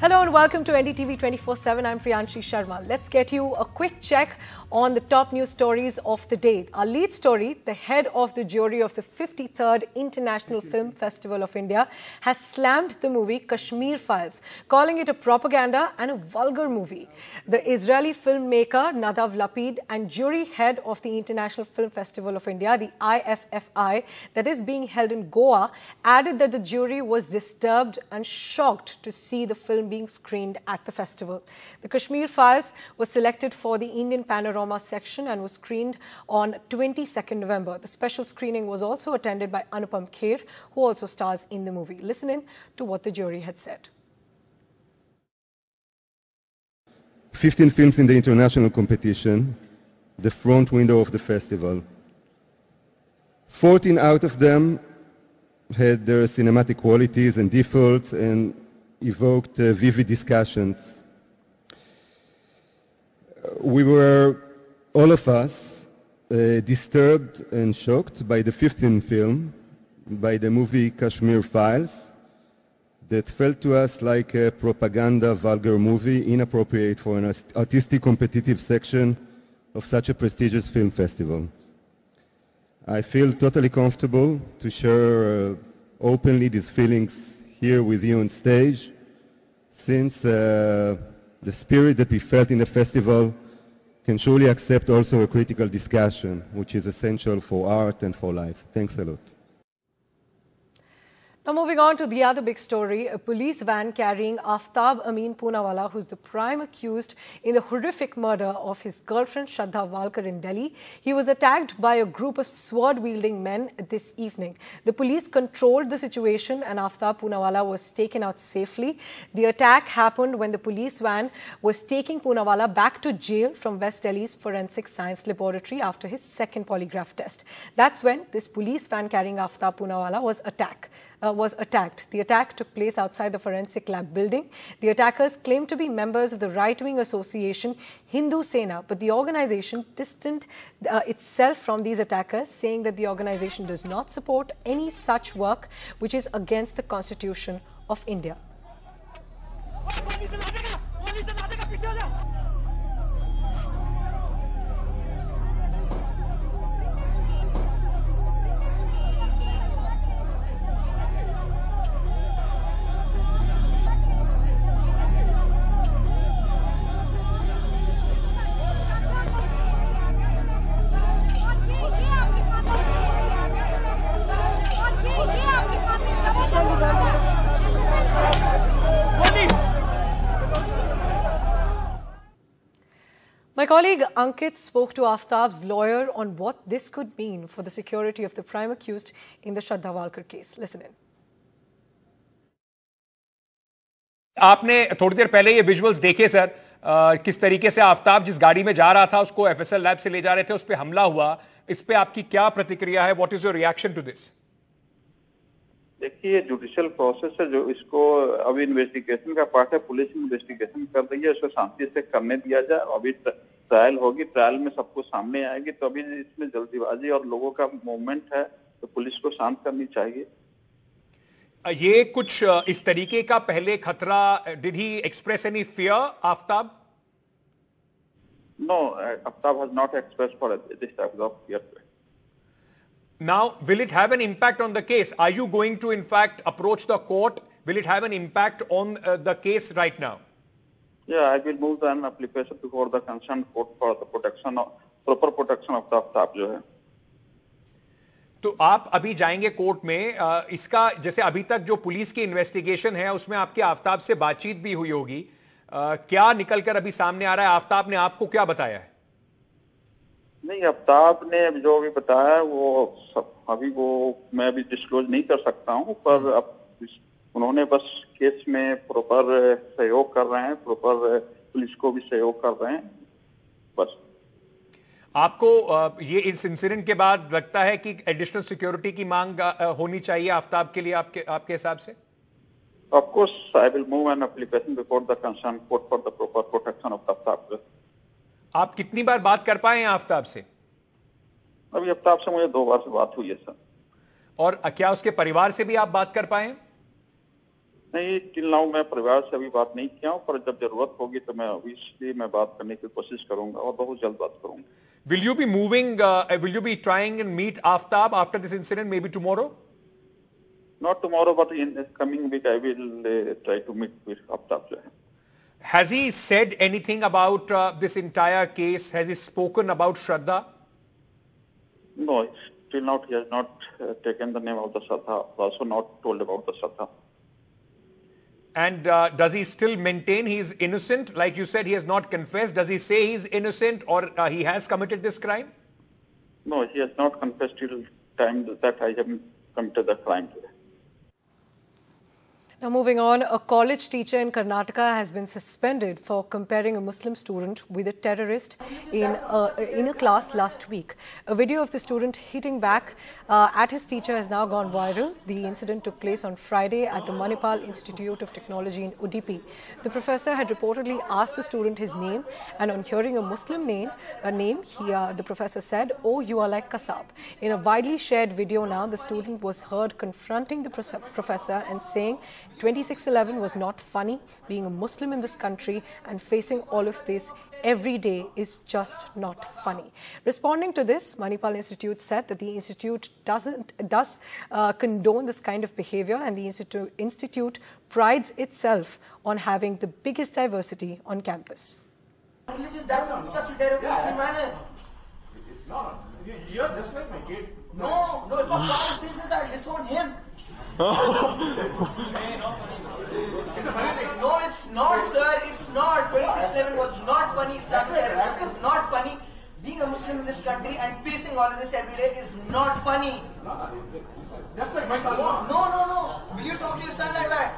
Hello and welcome to NDTV 24/7. I'm Priyanshi Sharma. Let's get you a quick check on the top news stories of the day. Our lead story, the head of the jury of the 53rd International Film Festival of India has slammed the movie Kashmir Files, calling it a propaganda and a vulgar movie. The Israeli filmmaker Nadav Lapid and jury head of the International Film Festival of India, the IFFI, that is being held in Goa, added that the jury was disturbed and shocked to see the film being screened at the festival. The Kashmir Files was selected for the Indian Panorama section and was screened on 22nd November. The special screening was also attended by Anupam Kher, who also stars in the movie. Listen in to what the jury had said. 15 films in the international competition, the front window of the festival. 14 out of them had their cinematic qualities and defaults and evoked vivid discussions. We were, all of us, disturbed and shocked by the 15th film, by the movie Kashmir Files, that felt to us like a propaganda vulgar movie inappropriate for an artistic competitive section of such a prestigious film festival. I feel totally comfortable to share openly these feelings here with you on stage, since the spirit that we felt in the festival can surely accept also a critical discussion, which is essential for art and for life. Thanks a lot. Now moving on to the other big story, a police van carrying Aftab Amin Poonawala, who's the prime accused in the horrific murder of his girlfriend Shraddha Walkar in Delhi. He was attacked by a group of sword-wielding men this evening. The police controlled the situation and Aftab Poonawala was taken out safely. The attack happened when the police van was taking Poonawala back to jail from West Delhi's Forensic Science Laboratory after his second polygraph test. That's when this police van carrying Aftab Poonawala was attacked. The attack took place outside the forensic lab building. The attackers claimed to be members of the right-wing association Hindu Sena, but the organization distanced itself from these attackers, saying that the organization does not support any such work which is against the Constitution of India. My colleague Ankit spoke to Aftab's lawyer on what this could mean for the security of the prime accused in the Shraddha Walkar case. Listen in. आपने थोड़ी देर पहले ये visuals देखे sir किस तरीके से आफ्ताब जिस गाड़ी में जा रहा था उसको एफएसएल लैब से ले जा रहे थे उस पे हमला हुआ इस पे आपकी क्या प्रतिक्रिया है what is your reaction to this देखिए जुडिशियल प्रोसेस है जो इसको अभी इन्वेस्टिगेशन का पार्ट है पुलिस इन्वेस्टिगेशन कर रही है इसको शांति से करने दिया जाए अभी ट्रायल होगी ट्रायल में सब कुछ सामने आएगी तो अभी इसमें जल्दीबाजी और लोगों का मूवमेंट है तो पुलिस को शांत करनी चाहिए ये कुछ इस तरीके का पहले खतरा did he express any fear Aftab no Aftab has not expressed for this type of fear Now, will it have an impact on the case? Are you going to, in fact, approach the court? Will it have an impact on the case right now? Yeah, I will move an application before the concerned court for the protection of proper protection of the staff. जो है तो आप अभी जाएंगे court में इसका जैसे अभी तक जो पुलिस की इन्वेस्टिगेशन है उसमें आपके आफ्ताब से बातचीत भी हुई होगी क्या निकलकर अभी सामने आ रहा है आफ्ताब ने आपको क्या बताया है नहीं आफ्ताब ने जो भी बताया वो सब अभी वो मैं अभी डिस्क्लोज नहीं कर सकता हूं पर अब उन्होंने बस केस में प्रॉपर सहयोग कर रहे हैं प्रॉपर पुलिस को भी सहयोग कर रहे हैं बस आपको ये इस इंसिडेंट के बाद लगता है कि एडिशनल सिक्योरिटी की मांग होनी चाहिए आफ्ताब के लिए आपके हिसाब से of course I will move an application before the concern court for the proper protection of Aftab आप कितनी बार बात कर पाए हैं आफ्ताब से अभी आफ्ताब से मुझे 2 बार से बात हुई है सर और क्या उसके परिवार से भी आप बात कर पाए नहीं, टिल नाउ मैं परिवार से अभी बात नहीं किया हूं, पर जब जरूरत होगी तो मैं ऑब्वियसली मैं बात करने की कोशिश करूंगा और बहुत जल्द बात करूंगा. Will you be moving, will you be trying and meet Aftab after this incident, maybe tomorrow? Not tomorrow, but in the coming week, I will try to meet with Aftab. Has he said anything about this entire case? Has he spoken about Shraddha? No, still not. He has not taken the name of the Shraddha, also not told about the Shraddha. And does he still maintain he is innocent? Like you said, he has not confessed. Does he say he is innocent or he has committed this crime? No, he has not confessed till time that I have committed the crime. Now moving on, a college teacher in Karnataka has been suspended for comparing a Muslim student with a terrorist in a class last week. A video of the student hitting back at his teacher has now gone viral. The incident took place on Friday at the Manipal Institute of Technology in Udupi. The professor had reportedly asked the student his name, and on hearing a Muslim name, the professor said, "Oh, you are like Kasab." In a widely shared video now, the student was heard confronting the professor and saying, 26/11 was not funny. Being a Muslim in this country and facing all of this every day is just not funny. Responding to this, Manipal Institute said that the institute does condone this kind of behavior, and the institute prides itself on having the biggest diversity on campus. You're just like my kid. No, it's not that. It's on him. No, it's not, sir. It's not. 26/11 was not funny. It's not terrorist. It's not funny. Being a Muslim in this country and facing all of this every day is not funny. That's like my son. No. Will you talk to your son like that?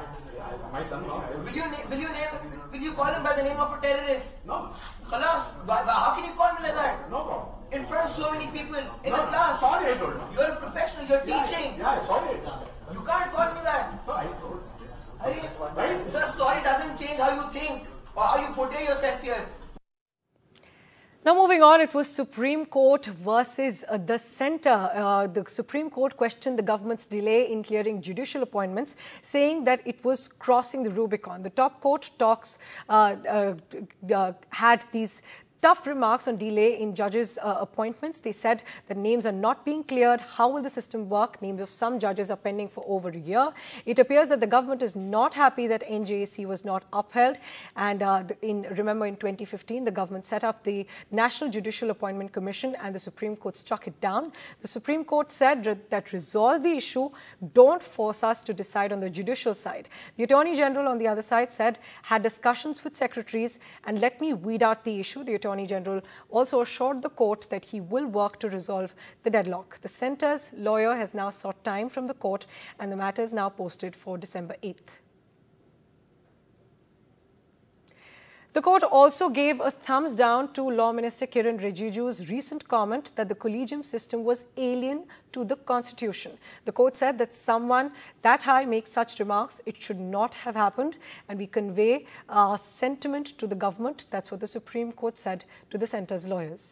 My son. Will you call him by the name of a terrorist? No. How can you call him like that? No. In front of so many people in a class. Sorry, I told you. You're a professional. You're teaching. Yeah, sorry. You can't call me that. Sorry, I told you. Just sorry doesn't change how you think or how you portray yourself here. Now moving on, it was Supreme Court versus the Centre. The Supreme Court questioned the government's delay in clearing judicial appointments, saying that it was crossing the Rubicon. The top court had these tough remarks on delay in judges' appointments. They said that names are not being cleared. How will the system work? Names of some judges are pending for over a year. It appears that the government is not happy that NJAC was not upheld. And remember in 2015, the government set up the National Judicial Appointment Commission and the Supreme Court struck it down. The Supreme Court said that resolve the issue. Don't force us to decide on the judicial side. The Attorney General on the other side said, had discussions with secretaries and let me weed out the issue. The Attorney General also assured the court that he will work to resolve the deadlock. The centre's lawyer has now sought time from the court, and the matter is now posted for December 8th. The court also gave a thumbs down to Law Minister Kiren Rijiju's recent comment that the collegium system was alien to the Constitution. The court said that someone that high makes such remarks, it should not have happened, and we convey our sentiment to the government. That's what the Supreme Court said to the centre's lawyers.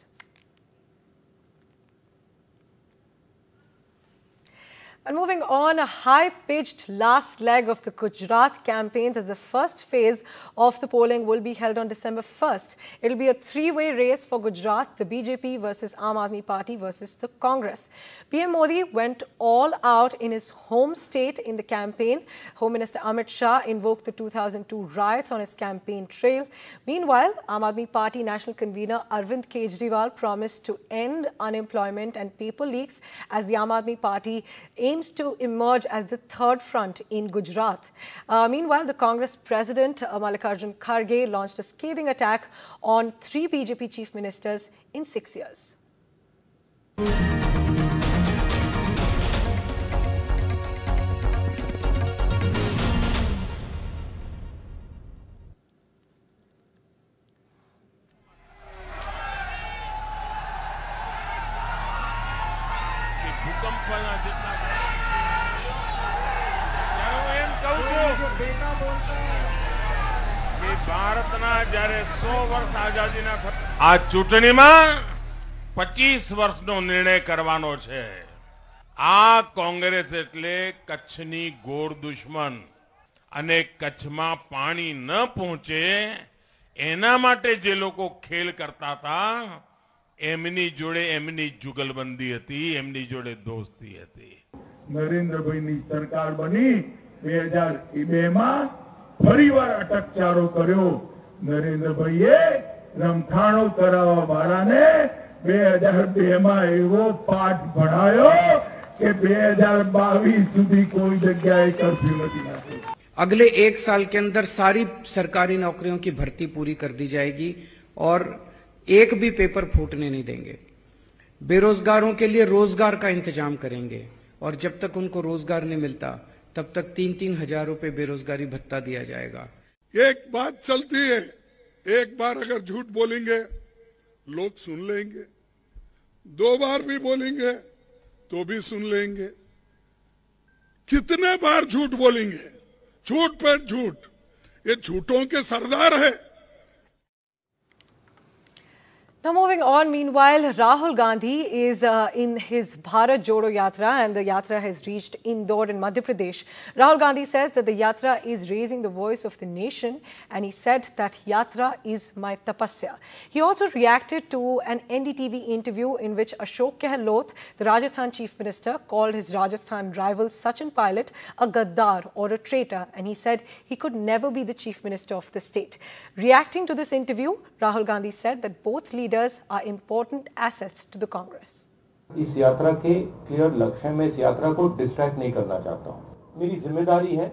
And moving on, a high-pitched last leg of the Gujarat campaigns as the first phase of the polling will be held on December 1st. It will be a three-way race for Gujarat, the BJP versus Aam Aadmi Party versus the Congress. PM Modi went all out in his home state in the campaign. Home Minister Amit Shah invoked the 2002 riots on his campaign trail. Meanwhile, Aam Aadmi Party national convener Arvind Kejriwal promised to end unemployment and paper leaks as the Aam Aadmi Party aims to emerge as the third front in Gujarat. Meanwhile, the Congress President Mallikarjun Kharge launched a scathing attack on three BJP chief ministers in 6 years. આ ચૂંટણીમાં 25 વર્ષનો નિર્ણય કરવાનો છે. આ કોંગ્રેસ એટલે કચ્છની ગોર દુશ્મન, અને કચ્છમાં પાણી ન પહોંચે એના માટે જે લોકો ખેલ કરતા હતા એમની જોડે એમની જુગલબંધી હતી એમની જોડે દોસ્તી હતી નરેન્દ્રભાઈની સરકાર બની 2002 માં ફરીવાર અટકચારો કર્યો નરેન્દ્રભાઈએ રમખાણો કરાવવા વાળાને 2002 માં એવો પાઠ ભણાયો કે 2022 સુધી કોઈ જગ્યાએ કર્ફ્યુ નથી નાખ્યો अगले एक साल के अंदर सारी सरकारी नौकरियों की भर्ती पूरी कर दी जाएगी और एक भी पेपर फूटने नहीं देंगे। बेरोजगारों के लिए रोजगार का इंतजाम करेंगे और जब तक उनको रोजगार नहीं मिलता तब तक 3-3 हजार रुपए बेरोजगारी भत्ता दिया जाएगा। एक बात चलती है, एक बार अगर झूठ बोलेंगे लोग सुन लेंगे, दो बार भी बोलेंगे तो भी सुन लेंगे, कितने बार झूठ बोलेंगे, झूठ पर झूठ, ये झूठों के सरदार है। Now moving on, meanwhile, Rahul Gandhi is in his Bharat Jodo Yatra and the Yatra has reached Indore in Madhya Pradesh. Rahul Gandhi says that the Yatra is raising the voice of the nation and he said that Yatra is my tapasya. He also reacted to an NDTV interview in which Ashok Gehlot, the Rajasthan Chief Minister, called his Rajasthan rival Sachin Pilot a gaddar or a traitor and he said he could never be the Chief Minister of the state. Reacting to this interview, Rahul Gandhi said that both leaders are important assets to the Congress. इस यात्रा के clear लक्ष्य में इस यात्रा को distract नहीं करना चाहता हूं। मेरी जिम्मेदारी है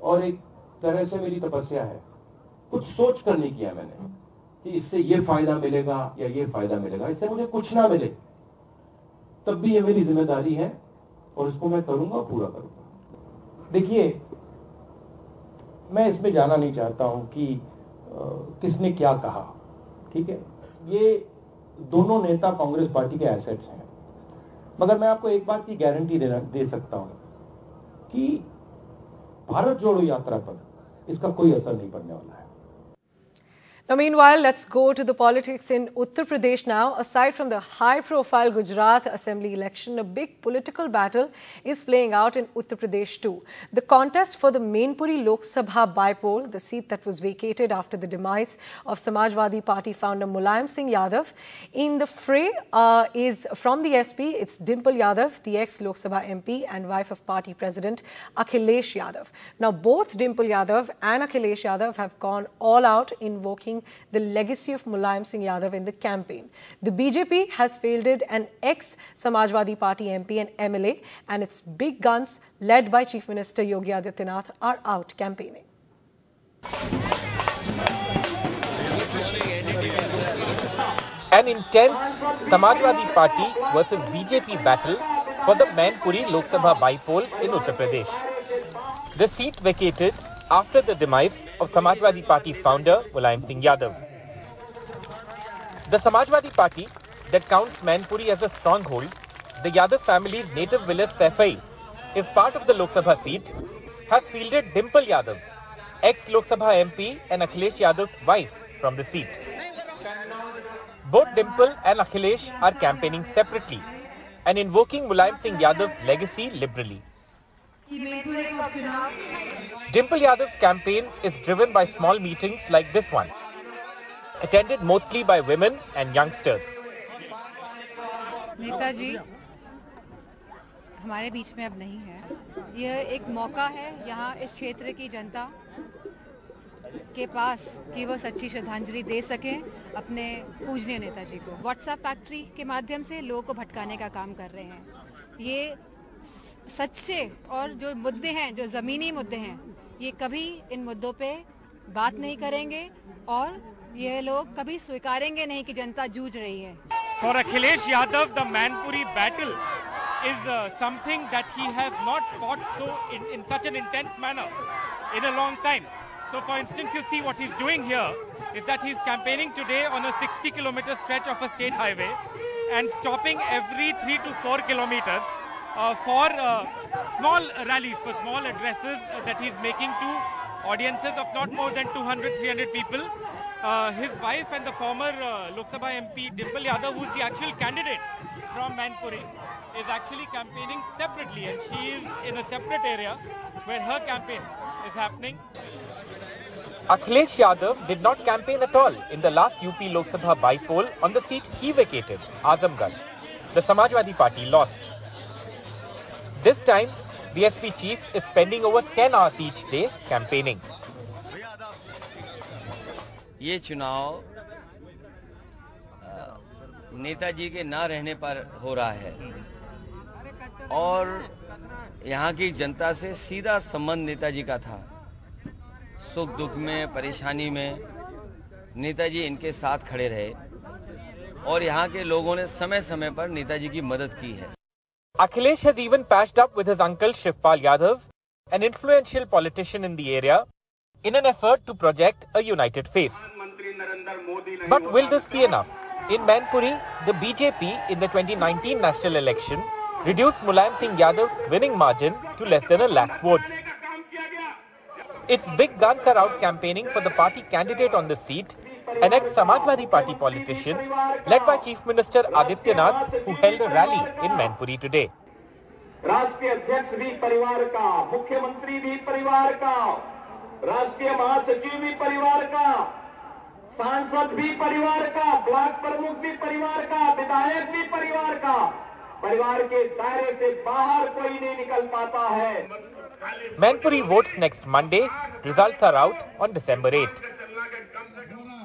और एक तरह से मेरी तपस्या है। कुछ सोच कर नहीं किया मैंने कि इससे ये फायदा मिलेगा या ये फायदा मिलेगा, इससे मुझे कुछ ना मिले तब भी ये मेरी जिम्मेदारी है और इसको मैं करूंगा, पूरा करूंगा। देखिए, मैं इसमें जाना नहीं चाहता हूं कि किसने क्या कहा, ठीक है, ये दोनों नेता कांग्रेस पार्टी के एसेट्स हैं, मगर मैं आपको एक बात की गारंटी दे सकता हूं कि भारत जोड़ो यात्रा पर इसका कोई असर नहीं पड़ने वाला है। Now, meanwhile, let's go to the politics in Uttar Pradesh now. Aside from the high-profile Gujarat Assembly election, a big political battle is playing out in Uttar Pradesh too. The contest for the Mainpuri Lok Sabha by-poll, the seat that was vacated after the demise of Samajwadi Party founder Mulayam Singh Yadav. In the fray is from the SP, it's Dimple Yadav, the ex-Lok Sabha MP and wife of party president Akhilesh Yadav. Now, both Dimple Yadav and Akhilesh Yadav have gone all out invoking the legacy of Mulayam Singh Yadav in the campaign. The BJP has fielded an ex-Samajwadi Party MP and MLA and its big guns led by Chief Minister Yogi Adityanath are out campaigning. An intense Samajwadi Party versus BJP battle for the Mainpuri Lok Sabha by-poll in Uttar Pradesh. The seat vacated after the demise of Samajwadi Party founder Mulayam Singh Yadav. The Samajwadi Party that counts Mainpuri as a stronghold, the Yadav family's native village Saifai is part of the Lok Sabha seat, has fielded Dimple Yadav, ex-Lok Sabha MP and Akhilesh Yadav's wife from the seat. Both Dimple and Akhilesh are campaigning separately and invoking Mulayam Singh Yadav's legacy liberally. Dimple Yadav's campaign is driven by small meetings like this one, attended mostly by women and youngsters. Netaji हमारे बीच में अब नहीं है। यह एक मौका है यहाँ इस क्षेत्र की जनता के पास कि वो सच्ची श्रद्धांजलि दे सकें अपने पूजनीय नेताजी को। व्हाट्सएप फैक्ट्री के माध्यम से लोगों को भटकाने का काम कर रहे हैं। ये सच्चे और जो मुद्दे हैं, जो जमीनी मुद्दे हैं, ये कभी इन मुद्दों पे बात नहीं करेंगे और ये लोग कभी स्वीकारेंगे नहीं कि जनता जूझ रही है। For Akhilesh Yadav, the Mainpuri battle is something that he has not fought in such an intense manner in a long time. So, for instance, you see what he's doing here is that he's campaigning today on a 60-kilometer stretch of a state highway and stopping every 3 to 4 kilometers. For small rallies, for small addresses that he's making to audiences of not more than 200-300 people. His wife and the former Lok Sabha MP Dimple Yadav, who is the actual candidate from Mainpuri, is actually campaigning separately, and she is in a separate area where her campaign is happening. Akhilesh Yadav did not campaign at all in the last UP Lok Sabha by-poll on the seat he vacated, Azamgarh. The Samajwadi Party lost. This time, the SP chief is spending over 10 hours each day campaigning. ये चुनाव नेताजी के ना रहने पर हो रहा है और यहाँ की जनता से सीधा संबंध नेताजी का था। सुख दुख में, परेशानी में नेताजी इनके साथ खड़े रहे और यहाँ के लोगों ने समय समय पर नेताजी की मदद की है। Akhilesh has even patched up with his uncle Shivpal Yadav, an influential politician in the area, in an effort to project a united face. But will this be enough? In Mainpuri, the BJP in the 2019 national election reduced Mulayam Singh Yadav's winning margin to less than 1 lakh votes. Its big guns are out campaigning for the party candidate on the seat, an ex-Samajwadi Party politician led by Chief Minister Adityanath, who held a rally in Mainpuri today. राष्ट्रीय महासचिव भी परिवार का, सांसद भी परिवार का, block प्रमुख भी परिवार का, विधायक भी परिवार का, परिवार के दायरे से बाहर कोई नहीं निकल पाता है। Mainpuri votes next Monday. Results are out on December 8.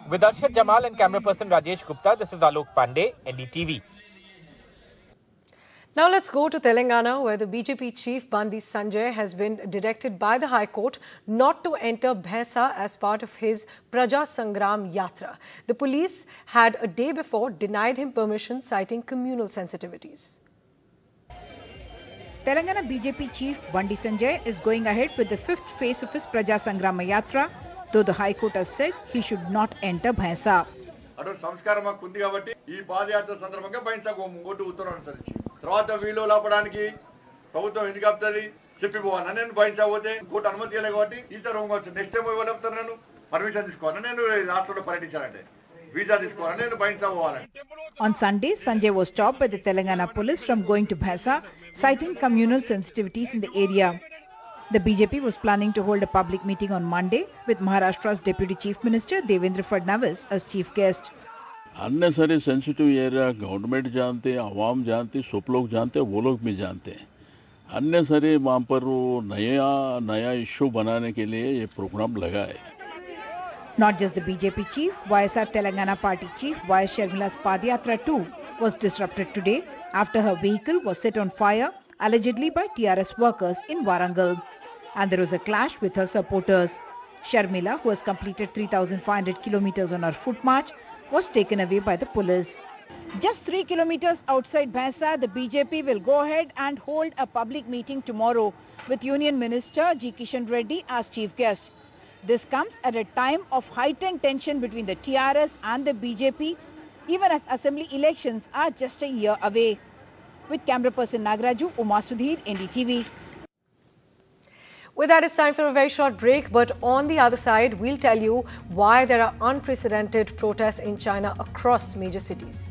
With Arshad Jamal and camera person Rajesh Gupta, this is Alok Pandey, NDTV. Now let's go to Telangana, where the BJP chief Bandi Sanjay has been directed by the High Court not to enter Bhainsa as part of his Praja Sangram Yatra. The police had a day before denied him permission, citing communal sensitivities. Telangana BJP chief Bandi Sanjay is going ahead with the fifth phase of his Praja Sangram Yatra, though the High Court has said he should not enter Bhainsa. On Sunday, Sanjay was stopped by the Telangana police from going to Bhainsa, citing communal sensitivities in the area. The BJP was planning to hold a public meeting on Monday with Maharashtra's Deputy Chief Minister Devendra Fadnavis as chief guest. Unnecessary sensitive area, government जानते हैं, आवाम जानते हैं, सब लोग जानते हैं, वो लोग भी जानते हैं। Unnecessary वहाँ पर वो नया इश्यू बनाने के लिए ये प्रोग्राम लगा है। Not just the BJP chief, YSR Telangana Party chief YS Sharmila's Padayatra too was disrupted today after her vehicle was set on fire, allegedly by TRS workers in Warangal. And there was a clash with her supporters. Sharmila, who has completed 3,500 kilometers on her foot march, was taken away by the police. Just 3 kilometers outside Bhainsa, the BJP will go ahead and hold a public meeting tomorrow with Union Minister G. Kishan Reddy as chief guest. This comes at a time of heightened tension between the TRS and the BJP, even as assembly elections are just a year away. With camera person Nagaraju, Uma Sudhir, NDTV. With that, it's time for a very short break, but on the other side, we'll tell you why there are unprecedented protests in China across major cities.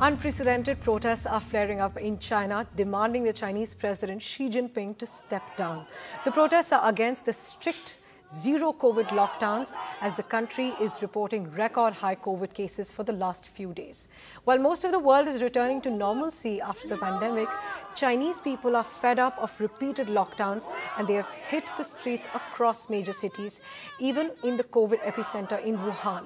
Unprecedented protests are flaring up in China, demanding the Chinese President Xi Jinping to step down. The protests are against the strict zero-COVID lockdowns, as the country is reporting record high COVID cases for the last few days. While most of the world is returning to normalcy after the pandemic, Chinese people are fed up of repeated lockdowns and they have hit the streets across major cities, even in the COVID epicenter in Wuhan.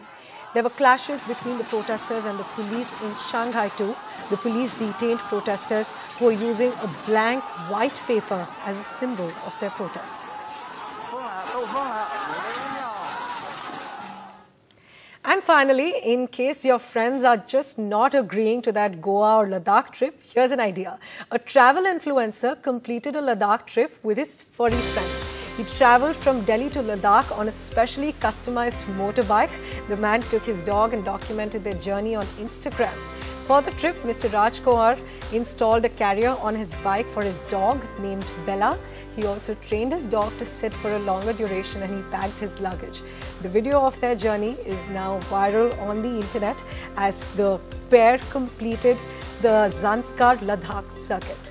There were clashes between the protesters and the police in Shanghai too. The police detained protesters who were using a blank white paper as a symbol of their protests. And finally, in case your friends are just not agreeing to that Goa or Ladakh trip, here's an idea. A travel influencer completed a Ladakh trip with his furry friend. He travelled from Delhi to Ladakh on a specially customised motorbike. The man took his dog and documented their journey on Instagram. For the trip, Mr. Raj Kaur installed a carrier on his bike for his dog named Bella. He also trained his dog to sit for a longer duration and he packed his luggage. The video of their journey is now viral on the internet as the pair completed the Zanskar Ladakh circuit.